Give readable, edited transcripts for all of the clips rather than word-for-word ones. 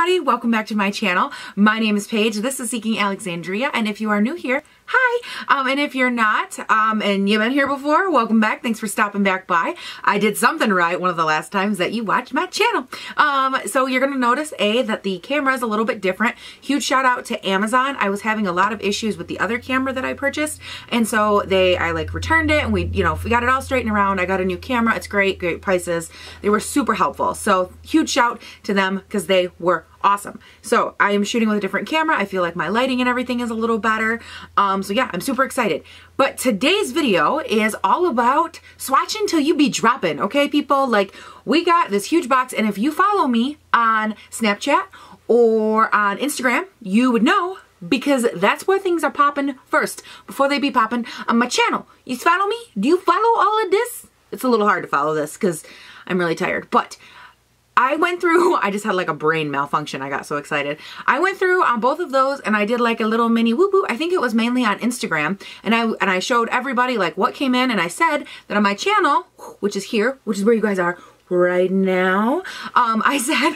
everybody, welcome back to my channel. My name is Paige, this is Seeking Alexandria, and if you are new here, hi! And if you're not, and you've been here before, welcome back. Thanks for stopping back by. I did something right one of the last times that you watched my channel. So you're going to notice, A, that the camera is a little bit different. Huge shout out to Amazon. I was having a lot of issues with the other camera that I purchased, and so I returned it, and we got it all straightened around. I got a new camera. It's great, great prices. They were super helpful. So huge shout to them because they were awesome. So I am shooting with a different camera. I feel like my lighting and everything is a little better. So yeah, I'm super excited. But today's video is all about swatching till you be dropping, okay people? Like, we got this huge box, and if you follow me on Snapchat or on Instagram, you would know, because that's where things are popping first before they be popping on my channel. You follow me? Do you follow all of this? It's a little hard to follow this because I'm really tired, but I went through, I just had like a brain malfunction. I got so excited. I went through on both of those, and I did like a little mini woo-woo. I think it was mainly on Instagram, and I showed everybody like what came in, and I said that on my channel, which is here, which is where you guys are right now, I said,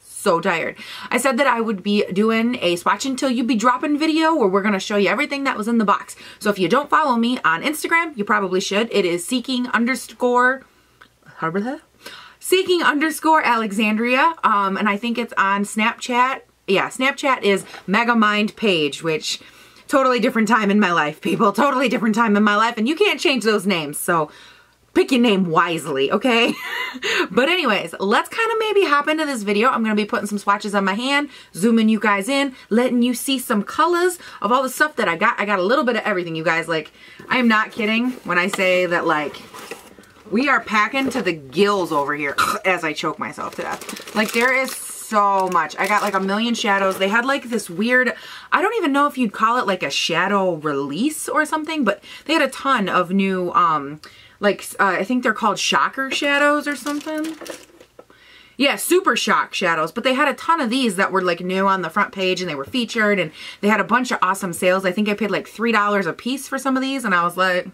so tired. I said that I would be doing a swatch until you be dropping video where we're going to show you everything that was in the box. So if you don't follow me on Instagram, you probably should. It is Seeking_Alexandria, and I think it's on Snapchat. Yeah, Snapchat is Megamind Page, which, totally different time in my life, people. Totally different time in my life, and you can't change those names, so pick your name wisely, okay? But anyways, let's kind of maybe hop into this video. I'm going to be putting some swatches on my hand, zooming you guys in, letting you see some colors of all the stuff that I got. I got a little bit of everything, you guys. Like, I am not kidding when I say that, like, we are packing to the gills over here as I choke myself to death. Like, there is so much. I got like a million shadows. They had like this weird, I don't even know if you'd call it like a shadow release or something, but they had a ton of new, I think they're called shocker shadows or something. Yeah, Super Shock Shadows, but they had a ton of these that were like new on the front page, and they were featured, and they had a bunch of awesome sales. I think I paid like $3 a piece for some of these, and I was like,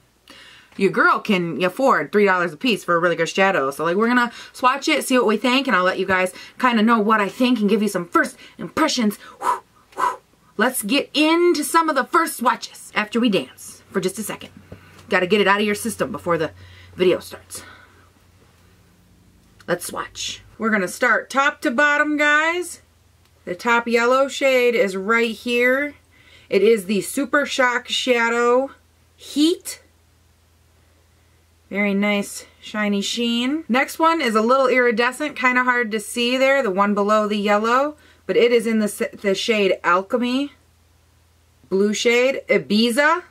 your girl can afford $3 a piece for a really good shadow. So like, we're gonna swatch it, see what we think, and I'll let you guys kind of know what I think and give you some first impressions. Whew, whew. Let's get into some of the first swatches after we dance for just a second. Gotta get it out of your system before the video starts. Let's swatch. We're gonna start top to bottom, guys. The top yellow shade is right here. It is the Super Shock Shadow Heat. Very nice shiny sheen. Next one is a little iridescent, kind of hard to see there, the one below the yellow, but it is in the shade Alchemy. Blue shade, Ibiza.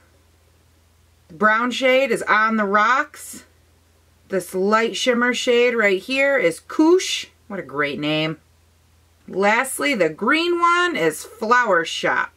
The brown shade is On the Rocks. This light shimmer shade right here is Koosh. What a great name. Lastly, the green one is Flower Shop.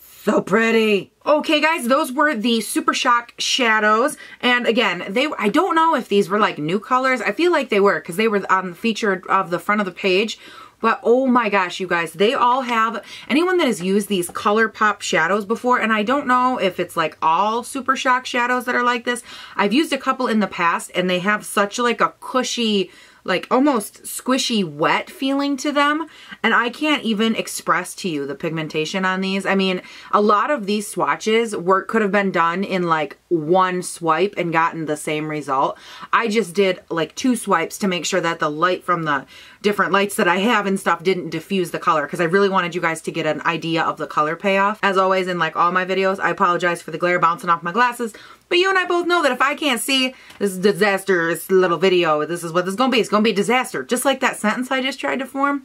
So pretty. Okay guys, those were the Super Shock Shadows, and again, I don't know if these were like new colors. I feel like they were, because they were on the feature of the front of the page, but oh my gosh, you guys, they all have, anyone that has used these ColourPop shadows before, and I don't know if it's like all Super Shock Shadows that are like this. I've used a couple in the past, and they have such like a cushy, like almost squishy wet feeling to them, and I can't even express to you the pigmentation on these. I mean, a lot of these swatches could have been done in like one swipe and gotten the same result. I just did like two swipes to make sure that the light from the different lights that I have and stuff didn't diffuse the color, because I really wanted you guys to get an idea of the color payoff. As always, in like all my videos, I apologize for the glare bouncing off my glasses, but you and I both know that if I can't see, this is a disastrous little video. This is what this is going to be. It's going to be a disaster. Just like that sentence I just tried to form,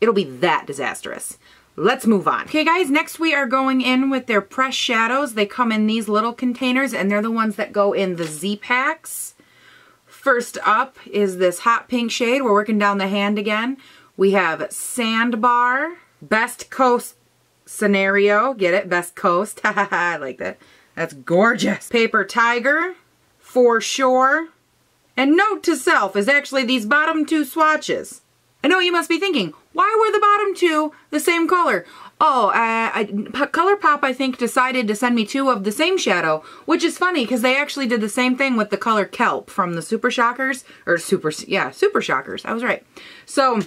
it'll be that disastrous. Let's move on. Okay guys, next we are going in with their pressed shadows. They come in these little containers, and they're the ones that go in the Z-Packs. First up is this hot pink shade. We're working down the hand again. We have Sandbar, Best Coast Scenario. Get it? Best Coast. I like that. That's gorgeous. Paper Tiger, For Sure. And note to self is actually these bottom two swatches. I know you must be thinking, why were the bottom two the same color? Oh, ColourPop, I think, decided to send me two of the same shadow, which is funny because they actually did the same thing with the color Kelp from the Super Shockers, or Super Shockers. I was right. So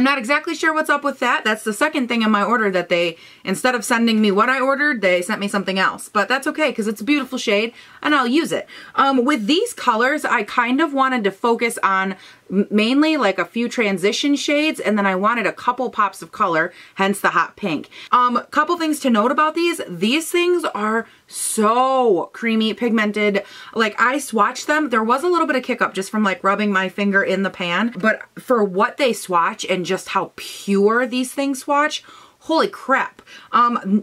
I'm not exactly sure what's up with that. That's the second thing in my order that they, instead of sending me what I ordered, they sent me something else. But that's okay because it's a beautiful shade and I'll use it. With these colors, I kind of wanted to focus on mainly like a few transition shades, and then I wanted a couple pops of color, hence the hot pink. Couple things to note about these things are so creamy pigmented. Like, I swatched them, there was a little bit of kick up just from like rubbing my finger in the pan, but for what they swatch and just how pure these things swatch, holy crap. And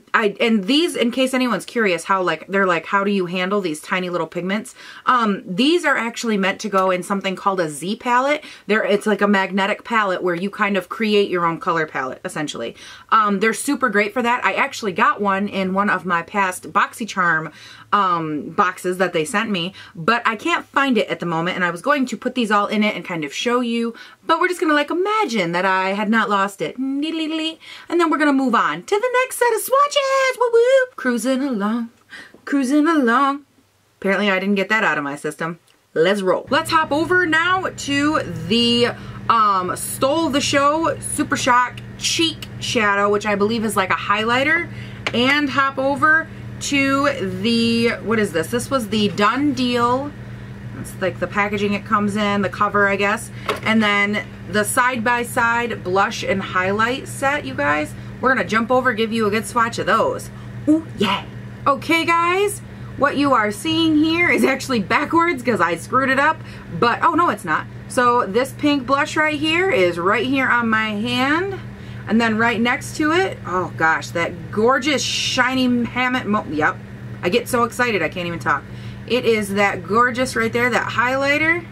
these, in case anyone's curious how how do you handle these tiny little pigments? These are actually meant to go in something called a Z palette. It's like a magnetic palette where you kind of create your own color palette, essentially. They're super great for that. I actually got one in one of my past BoxyCharm boxes that they sent me, but I can't find it at the moment, and I was going to put these all in it and kind of show you, but we're just gonna like imagine that I had not lost it. And then we're gonna move on to the next set of swatches. Woo woo. Cruising along, cruising along. Apparently I didn't get that out of my system. Let's roll. Let's hop over now to the stole the show Super Shock Cheek Shadow, which I believe is like a highlighter, and hop over to the, what is this? This was the Done Deal. It's like the packaging it comes in, the cover, I guess. And then the side-by-side blush and highlight set, you guys. We're gonna jump over, give you a good swatch of those. Ooh, yeah. Okay, guys, what you are seeing here is actually backwards because I screwed it up, but oh no, it's not. So this pink blush right here is right here on my hand. And then right next to it, oh gosh, that gorgeous shiny yep, I get so excited I can't even talk. It is that gorgeous right there, that highlighter.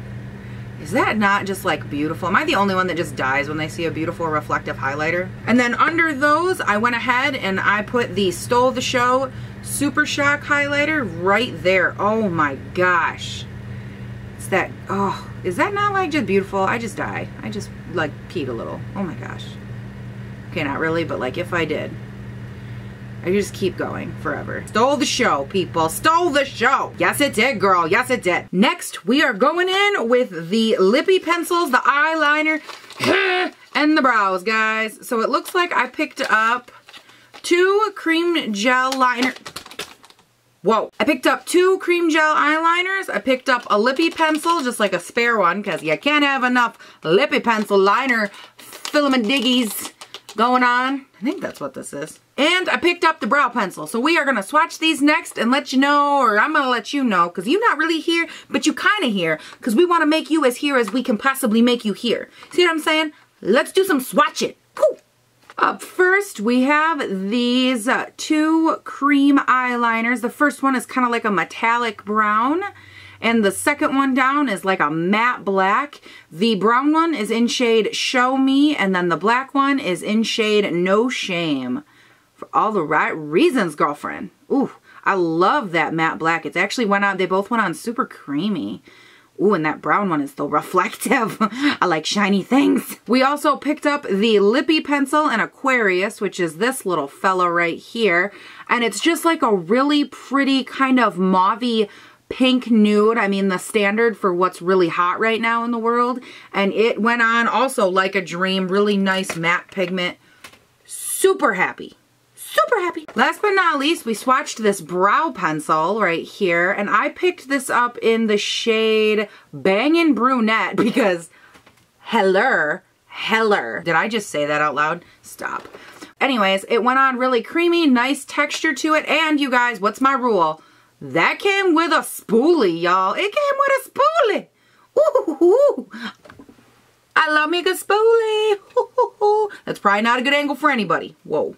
Is that not just like beautiful? Am I the only one that just dies when they see a beautiful reflective highlighter? And then under those, I went ahead and I put the Stole the Show Super Shock highlighter right there. Oh my gosh. It's that, oh, is that not like just beautiful? I just die. I just like peed a little. Oh my gosh. Okay, not really, but like if I did, I just keep going forever. Stole the show, people. Stole the show. Yes, it did, girl. Yes, it did. Next, we are going in with the lippy pencils, the eyeliner, and the brows, guys. So it looks like I picked up two cream gel eyeliners. I picked up a lippy pencil, just like a spare one, because you can't have enough lippy pencil liner filament diggies going on. I think that's what this is. And I picked up the brow pencil. So we are gonna swatch these next and let you know, or I'm gonna let you know, because you're not really here, but you kinda here, because we wanna make you as here as we can possibly make you here. See what I'm saying? Let's do some swatching. Woo! Up first, we have these two cream eyeliners. The first one is kinda like a metallic brown, and the second one down is like a matte black. The brown one is in shade Show Me, and then the black one is in shade No Shame. For all the right reasons, girlfriend. Ooh, I love that matte black. It's actually went on, they both went on super creamy. Ooh, and that brown one is so reflective. I like shiny things. We also picked up the lippy pencil and Aquarius, which is this little fella right here. And it's just like a really pretty kind of mauvey pink nude. I mean, the standard for what's really hot right now in the world. And it went on also like a dream, really nice matte pigment. Super happy. Super happy. Last but not least, we swatched this brow pencil right here, and I picked this up in the shade Bangin' Brunette because heller. Did I just say that out loud? Stop. Anyways, it went on really creamy, nice texture to it, and you guys, what's my rule? That came with a spoolie, y'all. It came with a spoolie. Ooh, I love me a good spoolie. Ooh. That's probably not a good angle for anybody. Whoa.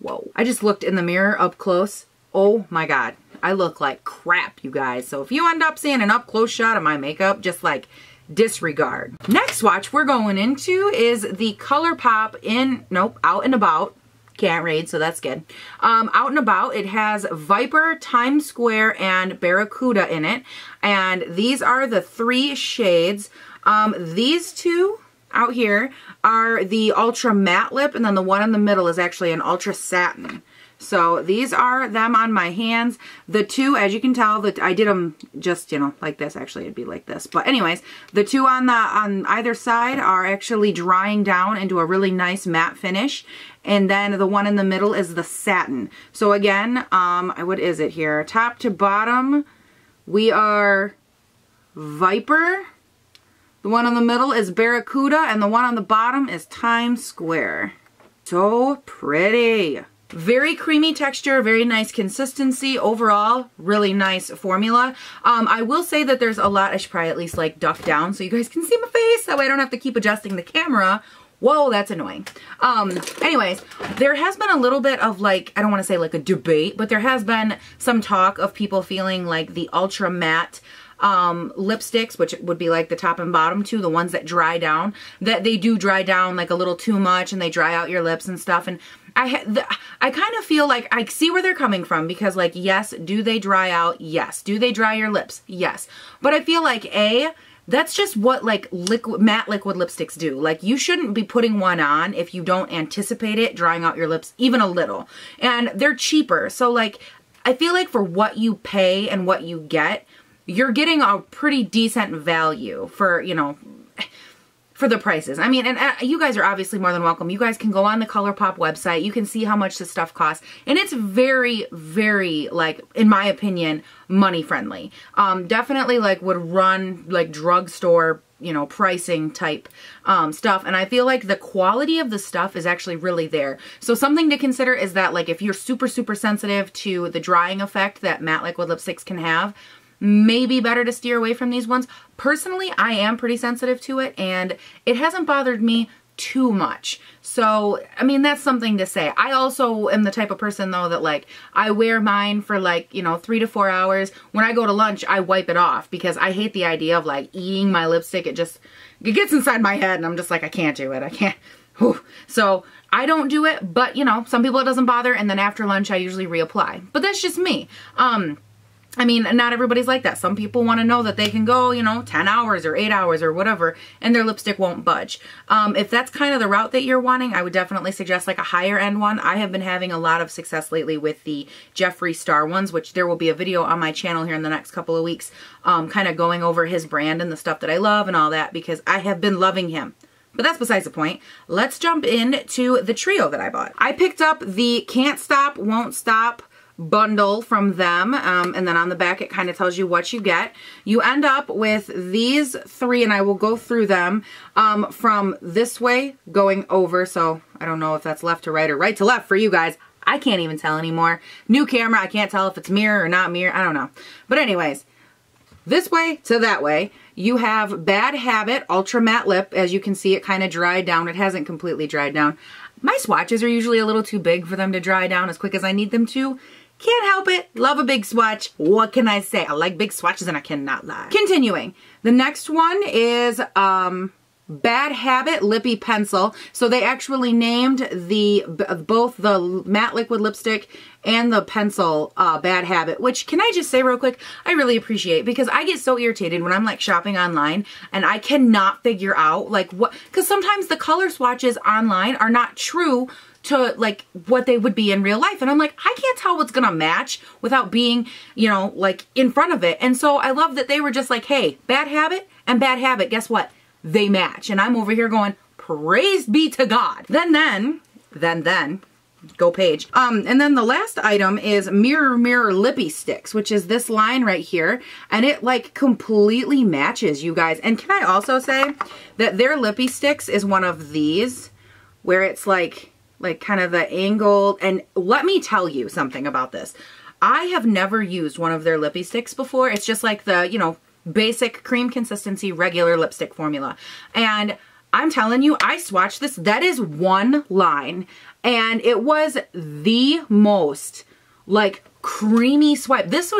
Whoa. I just looked in the mirror up close. Oh my God. I look like crap, you guys. So if you end up seeing an up close shot of my makeup, just like disregard. Next swatch we're going into is the ColourPop Out and About. Can't read, so that's good. Out and About, it has Viper, Times Square, and Barracuda in it. And these are the three shades. These two out here are the Ultra Matte Lip, and then the one in the middle is actually an Ultra Satin. So these are them on my hands. The two, as you can tell, that I did them just, you know, like this. Actually, it'd be like this. But anyways, the two on either side are actually drying down into a really nice matte finish. And then the one in the middle is the satin. So again, what is it here? Top to bottom, we are Viper. The one in the middle is Barracuda. And the one on the bottom is Times Square. So pretty. Very creamy texture, very nice consistency. Overall, really nice formula. I will say that there's a lot, I should probably at least like duck down so you guys can see my face. That way I don't have to keep adjusting the camera. Whoa, that's annoying. Anyways, there has been a little bit of like, I don't want to say like a debate, but there has been some talk of people feeling like the ultra matte lipsticks, which would be like the top and bottom two, the ones that dry down, that they do dry down like a little too much and they dry out your lips and stuff. And I kind of feel like I see where they're coming from, because like, yes, do they dry out? Yes. Do they dry your lips? Yes. But I feel like that's just what like matte liquid lipsticks do. Like, you shouldn't be putting one on if you don't anticipate it drying out your lips even a little. And they're cheaper. So like, I feel like for what you pay and what you get, you're getting a pretty decent value for, you know, for the prices. I mean, and you guys are obviously more than welcome. You guys can go on the ColourPop website. You can see how much this stuff costs. And it's very, very, like, in my opinion, money friendly. Definitely, like, would run, like, drugstore, you know, pricing type stuff. And I feel like the quality of the stuff is actually really there. So something to consider is that, like, if you're super, super sensitive to the drying effect that matte liquid lipsticks can have, maybe better to steer away from these ones. Personally, I am pretty sensitive to it, and it hasn't bothered me too much. So, I mean, that's something to say. I also am the type of person, though, that, like, I wear mine for, like, you know, 3 to 4 hours. When I go to lunch, I wipe it off because I hate the idea of, like, eating my lipstick. It just, it gets inside my head, and I'm just like, I can't do it. I can't. Whew. So I don't do it, but, you know, some people it doesn't bother, and then after lunch, I usually reapply. But that's just me. I mean, not everybody's like that. Some people want to know that they can go, you know, 10 hours or 8 hours or whatever, and their lipstick won't budge. If that's kind of the route that you're wanting, I would definitely suggest like a higher end one. I have been having a lot of success lately with the Jeffree Star ones, which there will be a video on my channel here in the next couple of weeks, kind of going over his brand and the stuff that I love and all that, because I have been loving him. But that's besides the point. Let's jump into the trio that I bought. I picked up the Can't Stop, Won't Stop bundle from them, and then on the back it kind of tells you what you get. You end up with these three, and I will go through them from this way going over. So I don't know if that's left to right or right to left for you guys. I can't even tell anymore. New camera, I can't tell if it's mirror or not mirror. I don't know. But anyways, this way to that way. You have Bad Habit Ultra Matte Lip. As you can see, it kind of dried down. It hasn't completely dried down. My swatches are usually a little too big for them to dry down as quick as I need them to. Can't help it. Love a big swatch. What can I say? I like big swatches and I cannot lie. Continuing. The next one is Bad Habit Lippy Pencil. So they actually named the both the matte liquid lipstick and the pencil Bad Habit, which, can I just say real quick, I really appreciate, because I get so irritated when I'm like shopping online and I cannot figure out like what, because sometimes the color swatches online are not true to like what they would be in real life. And I'm like, I can't tell what's gonna match without being, you know, like in front of it. And so I love that they were just like, hey, Bad Habit and Bad Habit, guess what? They match. And I'm over here going, praise be to God. Then, go page. And then the last item is Mirror Mirror Lippy Sticks, which is this line right here. And it like completely matches, you guys. And can I also say that their Lippy Sticks is one of these where it's like kind of the angled, and let me tell you something about this. I have never used one of their lippy sticks before. It's just like the, you know, basic cream consistency, regular lipstick formula. And I'm telling you, I swatched this. That is one line. And it was the most like creamy swipe. This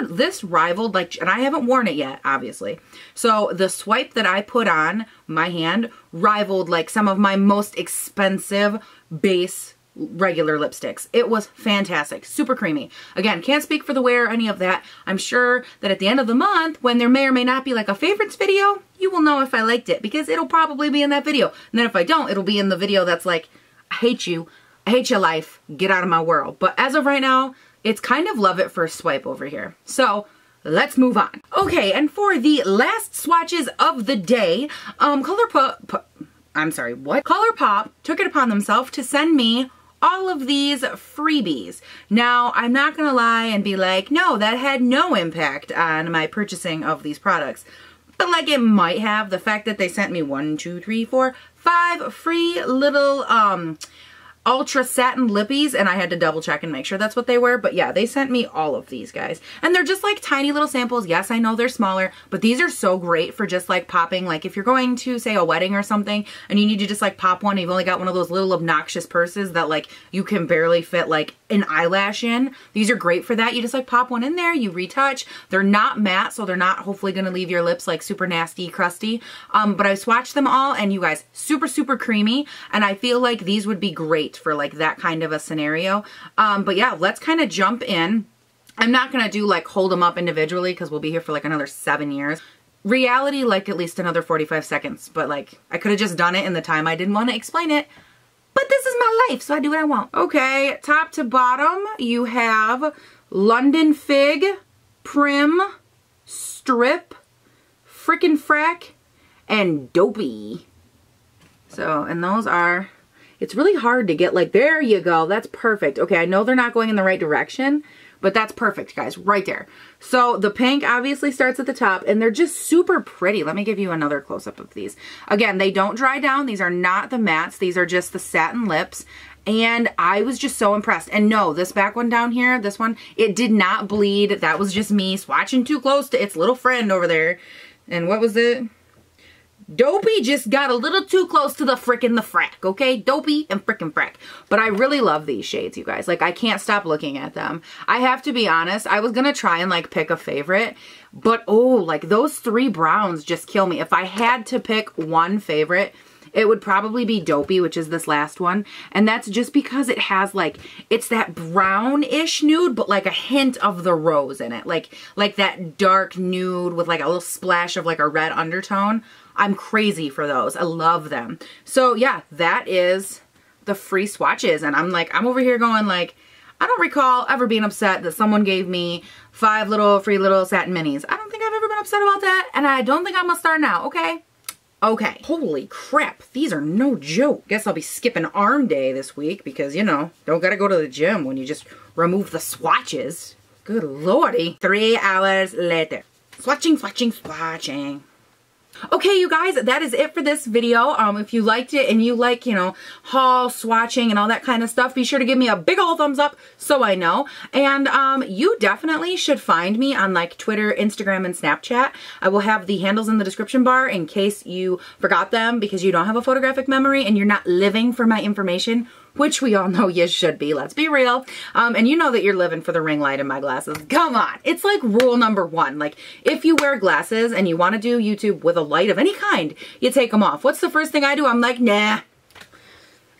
rivaled like, and I haven't worn it yet, obviously. So the swipe that I put on my hand rivaled like some of my most expensive base regular lipsticks. It was fantastic. Super creamy. Again, can't speak for the wear or any of that. I'm sure that at the end of the month, when there may or may not be like a favorites video, you will know if I liked it, because it'll probably be in that video. And then if I don't, it'll be in the video that's like, I hate you, I hate your life, get out of my world. But as of right now, it's kind of love at first swipe over here. So let's move on. Okay, and for the last swatches of the day, ColourPop took it upon themselves to send me all of these freebies. Now, I'm not gonna lie and be like, no, that had no impact on my purchasing of these products. But like it might have, the fact that they sent me 5 free little ultra satin lippies, and I had to double check and make sure that's what they were. But yeah, they sent me all of these guys, and they're just like tiny little samples. Yes, I know they're smaller, but these are so great for just like popping, like if you're going to say a wedding or something and you need to just like pop one, and you've only got one of those little obnoxious purses that like you can barely fit like an eyelash in. These are great for that. You just like pop one in there, you retouch. They're not matte, so they're not hopefully gonna leave your lips like super nasty, crusty. But I swatched them all, and you guys, super, super creamy, and I feel like these would be great for like that kind of a scenario. But yeah, let's kind of jump in. I'm not gonna do like hold them up individually because we'll be here for like another 7 years. Reality, like at least another 45 seconds, but like I could have just done it in the time. I didn't want to explain it, but this is my life, so I do what I want. Okay, top to bottom, you have London Fig, Prim, Strip, Frickin' Frack, and Dopey. So, and those are, it's really hard to get like, there you go, that's perfect. Okay, I know they're not going in the right direction, but that's perfect, guys, right there. So the pink obviously starts at the top, and they're just super pretty. Let me give you another close-up of these. Again, they don't dry down. These are not the mattes. These are just the satin lips, and I was just so impressed. And no, this back one down here, this one, it did not bleed. That was just me swatching too close to its little friend over there. And what was it? Dopey just got a little too close to the frickin' the frack, okay? Dopey and frickin' frack. But I really love these shades, you guys. Like, I can't stop looking at them. I have to be honest, I was gonna try and, like, pick a favorite, but, oh, like, those three browns just kill me. If I had to pick one favorite, it would probably be Dopey, which is this last one. And that's just because it has, like, it's that brownish nude, but, like, a hint of the rose in it. Like that dark nude with, like, a little splash of, like, a red undertone. I'm crazy for those. I love them. So yeah, that is the free swatches. And I'm like, I'm over here going like, I don't recall ever being upset that someone gave me 5 little free little satin minis. I don't think I've ever been upset about that. And I don't think I'm gonna start now, okay? Okay. Holy crap. These are no joke. Guess I'll be skipping arm day this week because, you know, don't gotta go to the gym when you just remove the swatches. Good lordy. 3 hours later. Swatching, swatching, swatching. Okay, you guys, that is it for this video. If you liked it and you like, you know, haul, swatching, and all that kind of stuff, be sure to give me a big old thumbs up so I know. And you definitely should find me on like Twitter, Instagram, and Snapchat. I will have the handles in the description bar in case you forgot them because you don't have a photographic memory and you're not living for my information, which we all know you should be, let's be real. And you know that you're living for the ring light in my glasses. Come on, it's like rule number one. Like, if you wear glasses and you wanna do YouTube with a light of any kind, you take them off. What's the first thing I do? I'm like, nah,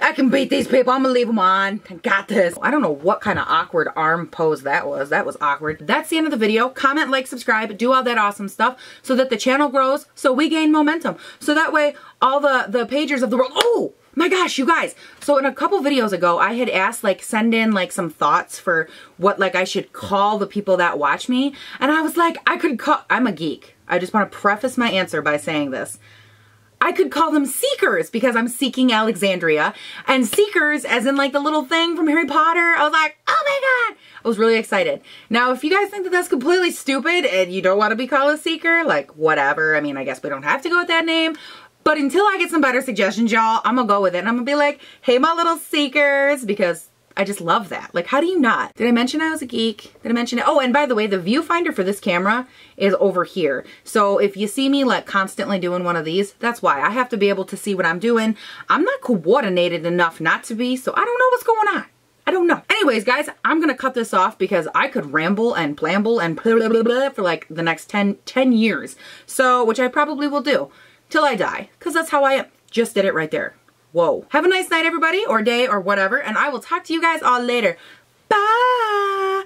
I can beat these people, I'm gonna leave them on, I got this. I don't know what kind of awkward arm pose that was awkward. That's the end of the video. Comment, like, subscribe, do all that awesome stuff so that the channel grows, so we gain momentum. So that way, all the pagers of the world, oh! My gosh, you guys, so in a couple videos ago, I had asked, like, send in, like, some thoughts for what, like, I should call the people that watch me, and I was like, I could call, I'm a geek. I just want to preface my answer by saying this. I could call them seekers because I'm seeking Alexandria, and seekers as in, like, the little thing from Harry Potter. I was like, oh my God, I was really excited. Now, if you guys think that that's completely stupid and you don't want to be called a seeker, like, whatever. I mean, I guess we don't have to go with that name. But until I get some better suggestions, y'all, I'm gonna go with it. And I'm gonna be like, hey, my little seekers, because I just love that. Like, how do you not? Did I mention I was a geek? Did I mention it? Oh, and by the way, the viewfinder for this camera is over here. So if you see me, like, constantly doing one of these, that's why. I have to be able to see what I'm doing. I'm not coordinated enough not to be, so I don't know what's going on. I don't know. Anyways, guys, I'm gonna cut this off because I could ramble and blamble and blah, blah, blah, blah for, like, the next 10 years. So, which I probably will do. Till I die, because that's how I am. Just did it right there. Whoa. Have a nice night, everybody, or day, or whatever, and I will talk to you guys all later. Bye!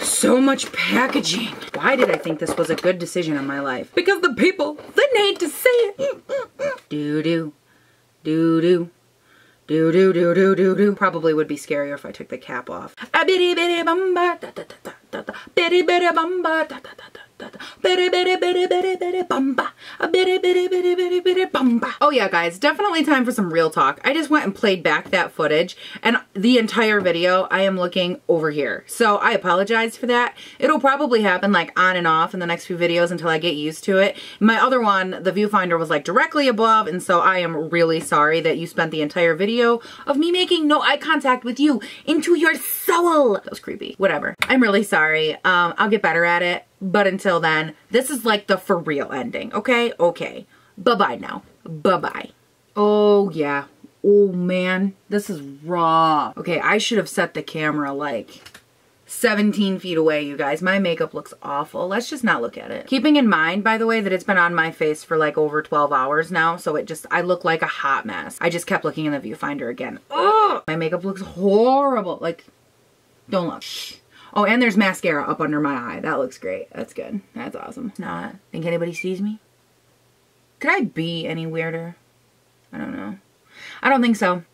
So much packaging. Why did I think this was a good decision in my life? Because the people, they need to see it. Doo-doo. doo-doo. Do do do do do do. Probably would be scarier if I took the cap off. Bitty bitty bumba da da da da da. Bitty bitty bumba da da da da da. Bitty bitty bitty bitty bitty bumba. A bitty bitty bitty bitty bitty bumba. Oh yeah, guys, definitely time for some real talk. I just went and played back that footage, and the entire video I am looking over here. So I apologize for that. It'll probably happen like on and off in the next few videos until I get used to it. My other one, the viewfinder was like directly above, and so I am really sorry that you spent the entire video of me making no eye contact with you into your soul. That was creepy. Whatever. I'm really sorry. I'll get better at it. But until then, this is like the for real ending. Okay? Okay. Bye-bye now. Bye-bye. Oh, yeah. Oh, man. This is raw. Okay, I should have set the camera like 17 feet away, you guys. My makeup looks awful. Let's just not look at it. Keeping in mind, by the way, that it's been on my face for like over 12 hours now, so it just, I look like a hot mess. I just kept looking in the viewfinder again. Ugh! My makeup looks horrible. Like, don't look. Oh, and there's mascara up under my eye. That looks great. That's good. That's awesome. Not, think anybody sees me? Could I be any weirder? I don't know. I don't think so.